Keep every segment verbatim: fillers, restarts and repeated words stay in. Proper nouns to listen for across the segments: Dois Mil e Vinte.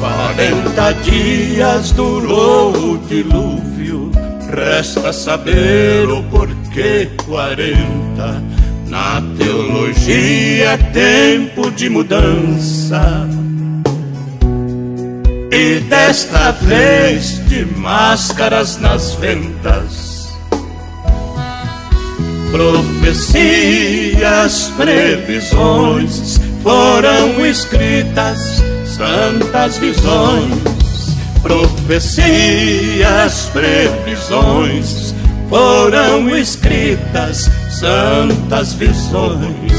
Quarenta dias durou o dilúvio, resta saber o porquê quarenta. Na teologia é tempo de mudança, e desta vez de máscaras nas ventas. Profecias, previsões foram escritas, santas visões. Profecias, previsões foram escritas, santas visões.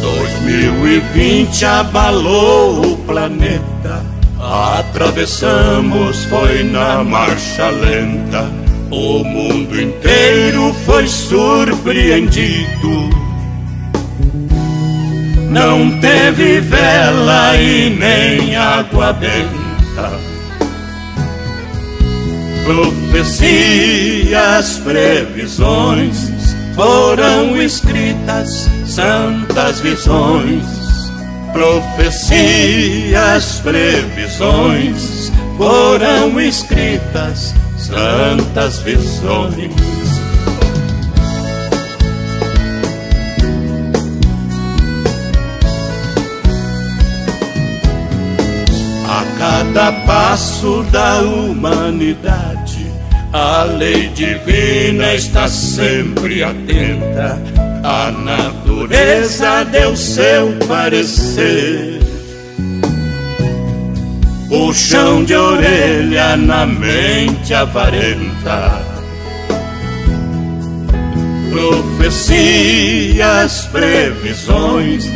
dois mil e vinte abalou o planeta, atravessamos, foi na marcha lenta. O mundo inteiro foi surpreendido, não teve vela e nem água benta. Profecias, previsões foram escritas, santas visões. Profecias, previsões foram escritas, santas visões. A cada passo da humanidade, a lei divina está sempre atenta. A natureza deu seu parecer, puxão de orelha na mente avarenta. Profecias, previsões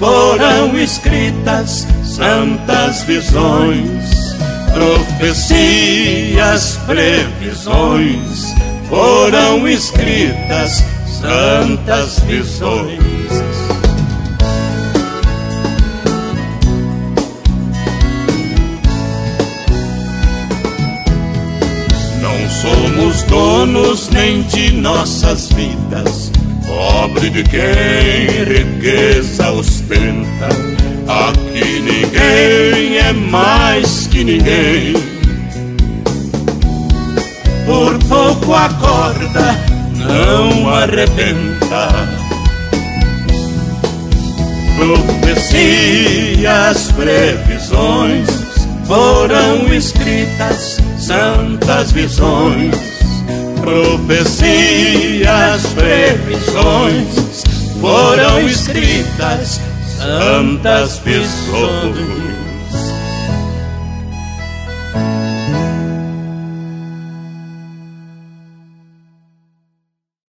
foram escritas, santas visões. Profecias, previsões foram escritas, santas visões. Não somos donos nem de nossas vidas, pobre de quem riqueza ostenta. Aqui ninguém é mais que ninguém, por pouco acorda, não arrebenta. Profecias, previsões foram escritas, santas visões. Profecias, previsões foram escritas, santas visões.